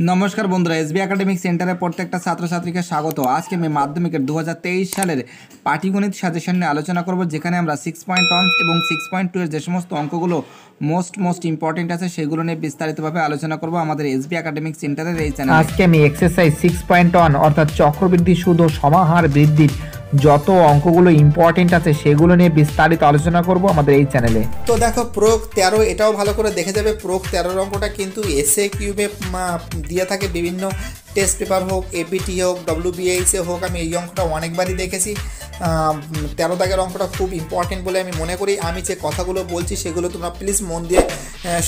नमस्कार बंधुरा SB academic centre प्रत्येक छात्र छात्री के स्वागत। आज के मैं माध्यमिक 2023 साल पाठ्यगणित सजेशन में आलोचना करब, जेखाने आमरा 6.1 और 6.2 एर जे समस्त अंकगुलो मोस्ट इम्पोर्टेंट आछे सेगुलो निये विस्तारित भावे आलोचना करब आमादेर एसबी एकाडेमिक सेंटरेर एई चैनेले। आज के आमि एक्सारसाइज 6.1 अर्थात चक्रबृद्धि सूद और समाहार बृद्धि যত অঙ্কগুলো ইম্পর্টেন্ট আছে সেগুলো নিয়ে বিস্তারিত আলোচনা করব আমাদের এই চ্যানেলে। তো দেখো প্রয়োগ 13, এটাও ভালো করে দেখে যাবে। প্রয়োগ 13 অঙ্কটা কিন্তু এসএ কিউবে দিয়ে থাকে, বিভিন্ন টেস্ট পেপার হোক, এবিটি হোক, ডব্লিউবিএসএ হোক, আমি এই অঙ্কটা অনেকবারই দেখেছি। 13 দাগের অঙ্কটা খুব ইম্পর্টেন্ট বলে আমি মনে করি। আমি যে কথাগুলো বলছি সেগুলো তোমরা প্লিজ মন দিয়ে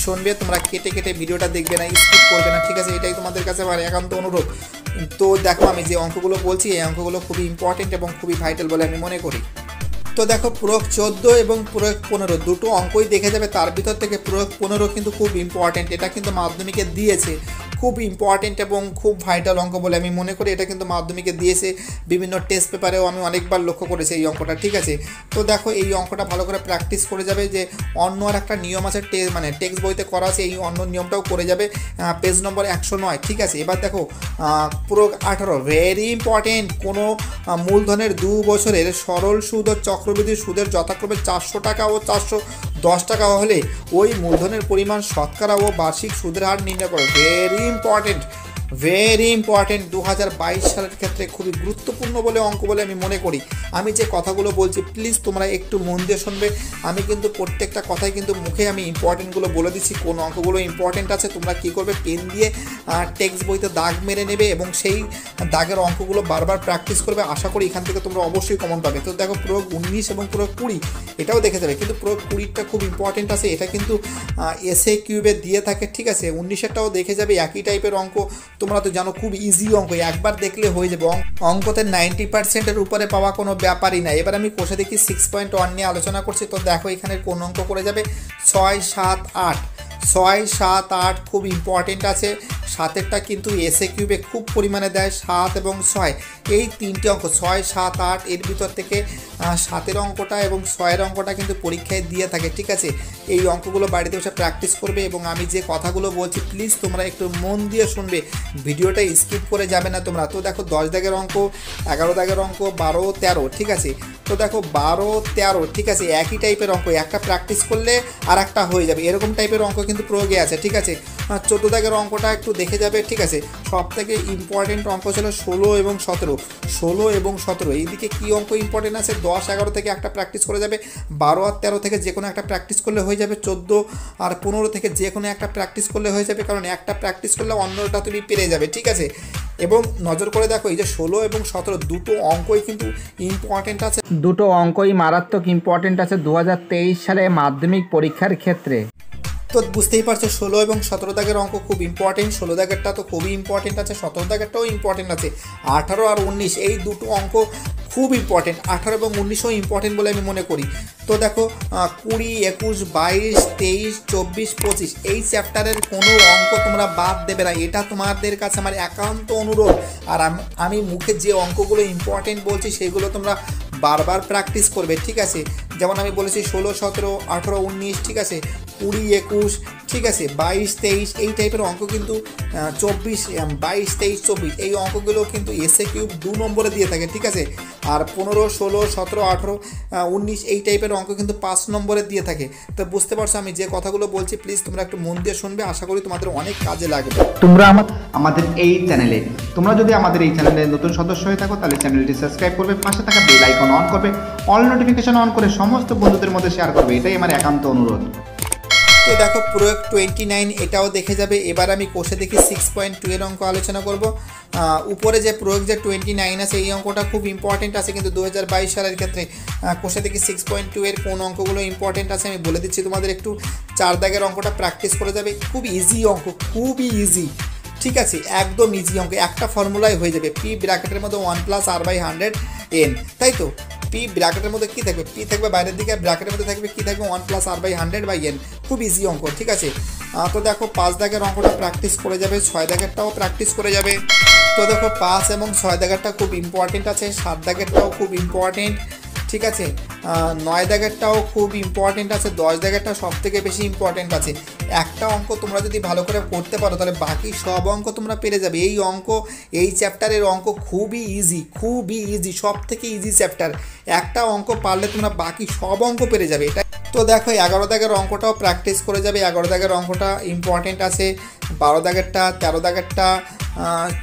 শুনবে, তোমরা কেটে কেটে ভিডিওটা দেখবে না, স্কিপ করবে না, ঠিক আছে? এটাই তোমাদের কাছে আমার একান্ত অনুরোধ। তো দেখো আমি যে অঙ্কগুলো বলছি এই অঙ্কগুলো খুবই ইম্পর্টেন্ট এবং খুবই ভাইটাল বলে আমি মনে করি। তো দেখো প্রয়োগ 14 এবং প্রয়োগ 15 দুটো অঙ্কই দেখে যাবে। তার ভিতর থেকে প্রয়োগ 15 কিন্তু খুব ইম্পর্টেন্ট, এটা কিন্তু মাধ্যমিকে দিয়েছে, খুব ইম্পর্টেন্ট এবং খুব ভাইটাল অঙ্ক বলে আমি মনে করি। এটা কিন্তু মাধ্যমিকে দিয়েছে, বিভিন্ন টেস্ট পেপারেও আমি অনেকবার লক্ষ্য করেছি এই অঙ্কটা, ঠিক আছে? তো দেখো এই অঙ্কটা ভালো করে প্র্যাকটিস করে যাবে। যে অন্য আর একটা নিয়ম আছে টেক্সট বইতে করা আছে, এই অন্য নিয়মটাও করে যাবে, পেজ নম্বর 109, ঠিক আছে? এবার দেখো প্রয়োগ 18 ভেরি ইম্পর্টেন্ট। কোনো মূলধনের 2 বছরের সরল সুদ ও চক্রবৃদ্ধি সুদের যথাক্রমে 400 টাকা ও 410 টাকা হলে ওই মূলধনের পরিমাণ শতকরা ও বার্ষিক সুদের হার নির্ণয় করো। ভেরি ইম্পর্টেন্ট 2022 সালের ক্ষেত্রে খুবই গুরুত্বপূর্ণ বলে অঙ্ক বলে আমি মনে করি। আমি যে কথাগুলো বলছি প্লিজ তোমরা একটু মন দিয়ে শুনবে। আমি কিন্তু প্রত্যেকটা কথাই কিন্তু মুখে আমি ইম্পর্টেন্টগুলো বলে দিচ্ছি, কোন অঙ্কগুলো ইম্পর্টেন্ট আছে। তোমরা কী করবে, পেন দিয়ে টেক্সট বইতে দাগ মেরে নেবে এবং সেই দাগের অঙ্কগুলো বারবার প্র্যাকটিস করবে। আশা করি এখান থেকে তোমরা অবশ্যই কমন পাবে। তো দেখো প্রয়োগ 19 এবং প্রয়োগ 20 এটাও দেখে যাবে, কিন্তু প্রয়োগ 20টা খুব ইম্পর্টেন্ট আছে, এটা কিন্তু এসএ কিউবে দিয়ে থাকে, ঠিক আছে? 19টাও দেখে যাবে, একই টাইপের অঙ্ক। তোমরা তো জানো খুব ইজি অঙ্ক, একবার দেখলে হয়ে যাবে। অঙ্কতে 90%-এর উপরে পাওয়া কোনো ব্যাপারই না। এবার আমি কোষে দেখি 6.1 নিয়ে আলোচনা করছি। তো দেখো এখানে কোন অঙ্ক করে যাবে, 6, 7, 8 খুব ইম্পর্টেন্ট আছে। 7এরটা কিন্তু এসএ কিউবে খুব পরিমাণে দেয়, 7 এবং 6 এই তিনটে অঙ্ক, 6, 7, 8 এর ভিতর থেকে 7এর অঙ্কটা এবং 6এর অঙ্কটা কিন্তু পরীক্ষায় দিয়ে থাকে, ঠিক আছে? এই অঙ্কগুলো বাড়িতে বসে প্র্যাকটিস করবে এবং আমি যে কথাগুলো বলছি প্লিজ তোমরা একটু মন দিয়ে শুনবে, ভিডিওটা স্কিপ করে যাবে না তোমরা। তো দেখো 10 দাগের অঙ্ক, 11 দাগের অঙ্ক, 12, 13, ঠিক আছে? তো দেখো 12, 13, ঠিক আছে, একই টাইপের অঙ্ক, একটা প্র্যাকটিস করলে আর একটা হয়ে যাবে, এরকম টাইপের অঙ্ক কিন্তু প্রয়োগে আছে, ঠিক আছে? 14 দাগের অঙ্কটা একটু দেখে যাবে, ঠিক আছে? সবথেকে ইম্পর্টেন্ট অঙ্ক ছিল 16 এবং 17। এইদিকে কী অঙ্ক ইম্পর্টেন্ট আছে, 10, 11 থেকে একটা প্র্যাকটিস করে যাবে, 12 আর 13 থেকে যে কোনো একটা প্র্যাকটিস করলে হয়ে যাবে, 14 আর 15 থেকে যে কোনো একটা প্র্যাকটিস করলে হয়ে যাবে, কারণ একটা প্র্যাকটিস করলে অন্যটা তুমি পেরে যাবে, ঠিক আছে? এবং নজর করে দেখো এই যে 16 এবং 17 দুটো অঙ্কই কিন্তু ইম্পর্টেন্ট আছে, দুটো অঙ্কই মারাত্মক ইম্পর্টেন্ট আছে 2023 সালে মাধ্যমিক পরীক্ষার ক্ষেত্রে। তো বুঝতেই পারছো 16 এবং 17 দাগের অঙ্ক খুব ইম্পর্টেন্ট। 16 দাগেরটা তো খুবই ইম্পর্টেন্ট আছে, 17 দাগেরটাও ইম্পর্টেন্ট আছে, 18 আর 19 এই দুটো অঙ্ক খুব ইম্পর্টেন্ট। 18 এবং 19ও ইম্পর্টেন্ট বলে আমি মনে করি। তো দেখো 20, 21, 22, 23, 24, 25 এই চ্যাপ্টারের কোনো অঙ্ক তোমরা বাদ দেবে না, এটা তোমাদের কাছে আমার একান্ত অনুরোধ। আর আমি মুখে যে অঙ্কগুলো ইম্পর্টেন্ট বলছি সেগুলো তোমরা বারবার প্র্যাকটিস করবে, ঠিক আছে? যেমন আমি বলেছি 16, 17, 18, 19, ঠিক আছে, 20, 21, ঠিক আছে, 22, 23 এই টাইপের অঙ্ক কিন্তু 22, 23, 24 এই অঙ্কগুলো কিন্তু এসএ কিউব 2 নম্বরে দিয়ে থাকে, ঠিক আছে? আর 15, 16, 17, 18, 19 এই টাইপের অঙ্ক কিন্তু 5 নম্বরে দিয়ে থাকে। তো বুঝতে পারছো আমি যে কথাগুলো বলছি প্লিজ তোমরা একটু মন দিয়ে শুনবে, আশা করি তোমাদের অনেক কাজে লাগবে। তোমরা আমাদের এই চ্যানেলে, তোমরা যদি আমাদের এই চ্যানেলে নতুন সদস্য হয়ে থাকো তাহলে চ্যানেলটি সাবস্ক্রাইব করবে, পাশে থাকা বেল আইকন অন করবে, অল নোটিফিকেশন অন করে সমস্ত বন্ধুদের মধ্যে শেয়ার করবে, এটাই আমার একান্ত অনুরোধ। তো দেখো প্রয়োগ 29 এটাও দেখে যাবে। এবার আমি কোষে দেখি 6.2 এর অঙ্ক আলোচনা করব। উপরে যে প্রয়োগ যে 29 আছে এই অঙ্কটা খুব ইম্পর্টেন্ট আছে, কিন্তু 2022 সালের ক্ষেত্রে কোষে দেখি 6.2 এর কোন অঙ্কগুলো ইম্পর্টেন্ট আছে আমি বলে দিচ্ছি তোমাদের। একটু 4 দাগের অঙ্কটা প্র্যাকটিস করে যাবে, খুব ইজি অঙ্ক, খুবই ইজি, ঠিক আছে? একদম ইজি অঙ্ক, একটা ফর্মুলাই হয়ে যাবে, পি ব্র্যাকেটের মধ্যে 1 + r/100 n, তাই তো? পি ব্র্যাকেটের মধ্যে কী থাকবে, পি থাকবে বাইরের দিকে, ব্র্যাকেটের মধ্যে থাকবে কী থাকবে, 1 + r/100 n, খুব ইজি অঙ্ক, ঠিক আছে? তো দেখো 5 দাগের অঙ্কটা প্র্যাকটিস করে যাবে, 6 দাগেরটাও প্র্যাকটিস করে যাবে। তো দেখো 5 এবং 6 দাগেরটা খুব ইম্পর্টেন্ট আছে, 7 দাগেরটাও খুব ইম্পর্টেন্ট, ठीक है। नय दागेरटाओ खूब इम्पर्टेंट आछे, दस दागेरटा सबथेके बेशी इम्पर्टेंट आछे। एकटा अंक तोमरा जोदि भालो करे करते पारो ताहले बाकी सब अंक तोमरा पेरे जाबे। एई अंक एई चैप्टारेर अंक खूबई इजी, खूबई इजी, सबथेके इजी चैप्टार। एकटा अंक पारले तोमरा बाकी सब अंक पेरे जाबे। तो देखो एगारो दागेर अंकटाओ प्रैक्टिस करे जाबे। एगारो दागेर अंकटा इम्पर्टेंट आछे, बारो दागेरटा, तेरो दागेरटा,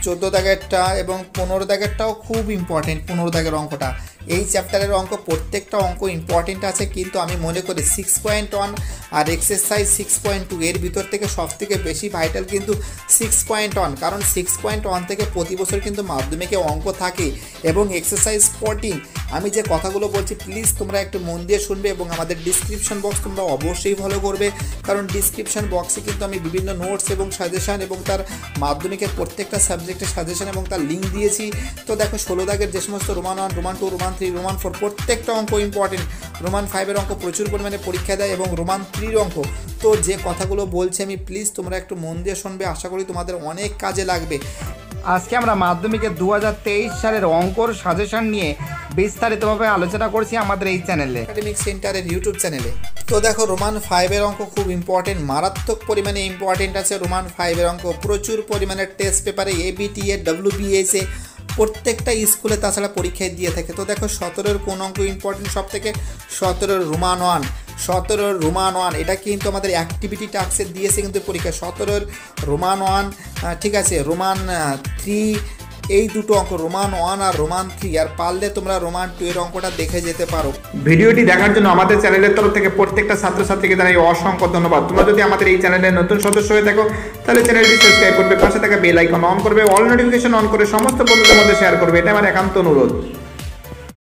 चौदो दागेरटा एबं पंद्रो दागेरटाओ खूब इम्पर्टेंट। पंद्रो दागेर अंकटा এই চ্যাপ্টারের অঙ্ক প্রত্যেকটা অঙ্ক ইম্পর্টেন্ট আছে, কিন্তু আমি মনে করি 6.1 আর এক্সারসাইজ 6.2 এর ভিতর থেকে সবথেকে বেশি ভাইটাল কিন্তু 6.1, কারণ 6.1 থেকে প্রতি বছর কিন্তু মাধ্যমিকে অঙ্ক থাকে এবং এক্সারসাইজ 14। আমি যে কথাগুলো বলছি প্লিজ তোমরা একটু মন দিয়ে শুনবে এবং আমাদের ডিসক্রিপশন বক্স তোমরা অবশ্যই ফলো করবে, কারণ ডিসক্রিপশন বক্সে কিন্তু আমি বিভিন্ন নোটস এবং সাজেশন এবং তার মাধ্যমিকের প্রত্যেকটা সাবজেক্টের সাজেশন এবং তার লিঙ্ক দিয়েছি। তো দেখো 16 দাগের যে সমস্ত রোমান 1, রোমান 2, রোমান 3, রোমান 4 প্রত্যেকটা অঙ্ক ইম্পর্টেন্ট। রোমান 5 এর অঙ্ক প্রচুর পরিমাণে পরীক্ষা দেয় এবং রোমান 3 এর অঙ্ক। তো যে কথাগুলো বলছি আমি প্লিজ তোমরা একটু মন দিয়ে শুনবে, আশা করি তোমাদের অনেক কাজে লাগবে। আজকে আমরা মাধ্যমিকের 2023 সালের অঙ্কর সাজেশন নিয়ে বিস্তারিতভাবে আলোচনা করছি আমাদের এই চ্যানেলে, একাডেমিক সেন্টারের ইউটিউব চ্যানেলে। তো দেখো রোমান 5 এর অঙ্ক খুব ইম্পর্টেন্ট, মারাত্মক পরিমাণে ইম্পর্টেন্ট আছে। রোমান 5 এর অঙ্ক প্রচুর পরিমাণে টেস্ট পেপারে এবিটি এ ডব্লিউবিএসএ প্রত্যেকটা স্কুলে তাছাড়া পরীক্ষায় দিয়ে থাকে। তো দেখো 17 কোন অঙ্ক ইম্পর্টেন্ট সব থেকে? 17 রোমান 1, 17 রোমান 1 এটা কিন্তু আমাদের অ্যাক্টিভিটি টাস্কে দিয়েছে কিন্তু পরীক্ষা। 17 রোমান 1 ঠিক আছে, রোমান 3 এই দুটো অঙ্ক, রোমান 1 আর রোমান 3, আর পারলে তোমরা রোমান 2 এর অঙ্কটা দেখে যেতে পারো। ভিডিওটি দেখার জন্য আমাদের চ্যানেলের তরফ থেকে প্রত্যেকটা ছাত্রছাত্রীকে জানাই অসংখ্য ধন্যবাদ। তোমরা যদি আমাদের এই চ্যানেলে নতুন সদস্য হয়ে থাকো তাহলে চ্যানেলটি সাবস্ক্রাইব করবে, পাশে থাকা বেল আইকন অন করবে, অল নোটিফিকেশন অন করে সমস্ত বন্ধুদের মধ্যে শেয়ার করবে, এটা আমার একান্ত অনুরোধ।